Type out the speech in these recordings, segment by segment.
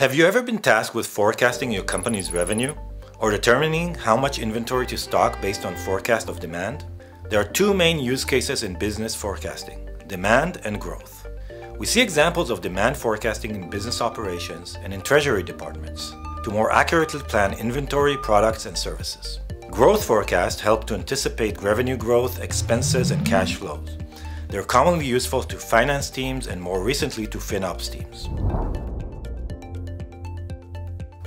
Have you ever been tasked with forecasting your company's revenue or determining how much inventory to stock based on forecast of demand? There are two main use cases in business forecasting: demand and growth. We see examples of demand forecasting in business operations and in treasury departments to more accurately plan inventory, products, and services. Growth forecasts help to anticipate revenue growth, expenses, and cash flows. They're commonly useful to finance teams and more recently to FinOps teams.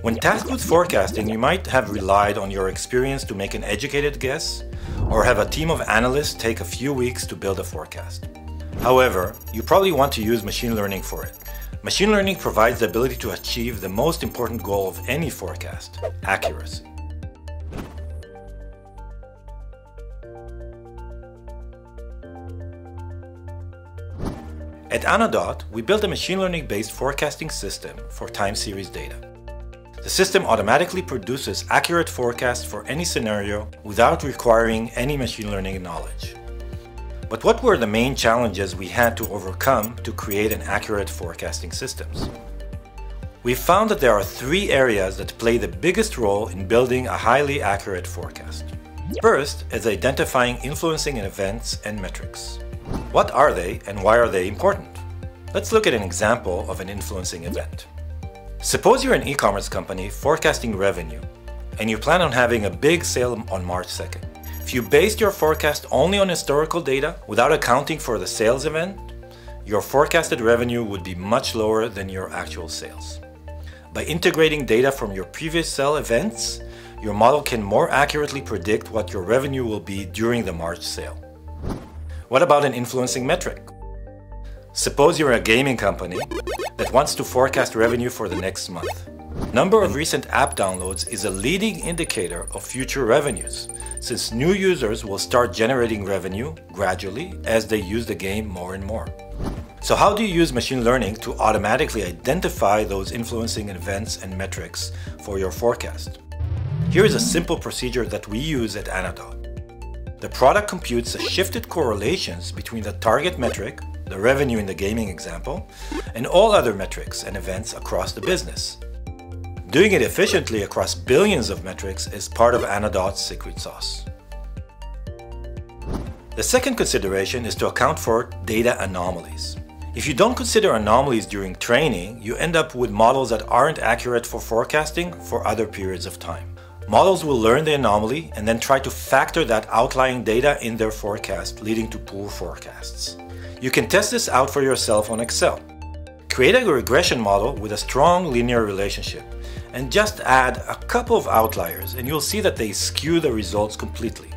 When tasked with forecasting, you might have relied on your experience to make an educated guess or have a team of analysts take a few weeks to build a forecast. However, you probably want to use machine learning for it. Machine learning provides the ability to achieve the most important goal of any forecast: accuracy. At Anodot, we built a machine learning-based forecasting system for time series data. The system automatically produces accurate forecasts for any scenario without requiring any machine learning knowledge. But what were the main challenges we had to overcome to create an accurate forecasting system? We found that there are three areas that play the biggest role in building a highly accurate forecast. First is identifying influencing events and metrics. What are they and why are they important? Let's look at an example of an influencing event. Suppose you're an e-commerce company forecasting revenue and you plan on having a big sale on March 2nd. If you based your forecast only on historical data without accounting for the sales event, your forecasted revenue would be much lower than your actual sales. By integrating data from your previous sale events, your model can more accurately predict what your revenue will be during the March sale. What about an influencing metric? Suppose you're a gaming company that wants to forecast revenue for the next month. Number of recent app downloads is a leading indicator of future revenues, since new users will start generating revenue gradually as they use the game more and more. So how do you use machine learning to automatically identify those influencing events and metrics for your forecast? Here is a simple procedure that we use at Anodot. The product computes the shifted correlations between the target metric, the revenue in the gaming example, and all other metrics and events across the business. Doing it efficiently across billions of metrics is part of Anodot's secret sauce. The second consideration is to account for data anomalies. If you don't consider anomalies during training, you end up with models that aren't accurate for forecasting for other periods of time. Models will learn the anomaly and then try to factor that outlying data in their forecast, leading to poor forecasts. You can test this out for yourself on Excel. Create a regression model with a strong linear relationship and just add a couple of outliers and you'll see that they skew the results completely,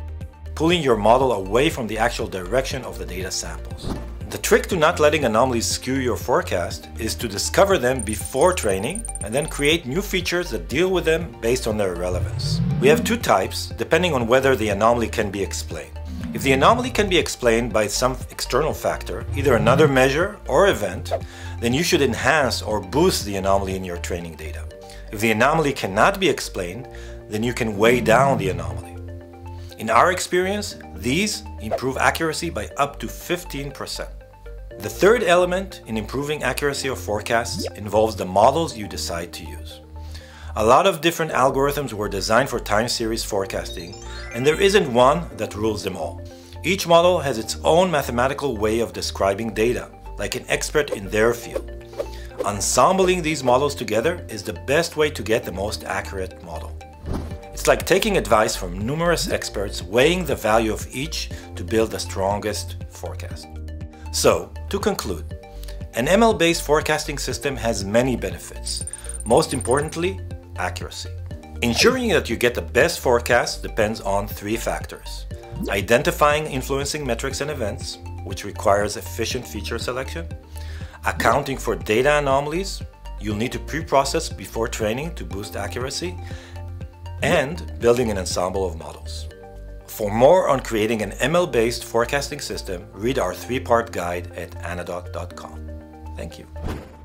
pulling your model away from the actual direction of the data samples. The trick to not letting anomalies skew your forecast is to discover them before training and then create new features that deal with them based on their relevance. We have two types depending on whether the anomaly can be explained. If the anomaly can be explained by some external factor, either another measure or event, then you should enhance or boost the anomaly in your training data. If the anomaly cannot be explained, then you can weigh down the anomaly. In our experience, these improve accuracy by up to 15%. The third element in improving accuracy of forecasts involves the models you decide to use. A lot of different algorithms were designed for time series forecasting, and there isn't one that rules them all. Each model has its own mathematical way of describing data, like an expert in their field. Ensembling these models together is the best way to get the most accurate model. It's like taking advice from numerous experts, weighing the value of each to build the strongest forecast. So, to conclude, an ML-based forecasting system has many benefits. Most importantly, accuracy. Ensuring that you get the best forecast depends on three factors: identifying influencing metrics and events, which requires efficient feature selection; accounting for data anomalies — you'll need to pre-process before training to boost accuracy; and building an ensemble of models. For more on creating an ML-based forecasting system, read our three-part guide at anodot.com. Thank you.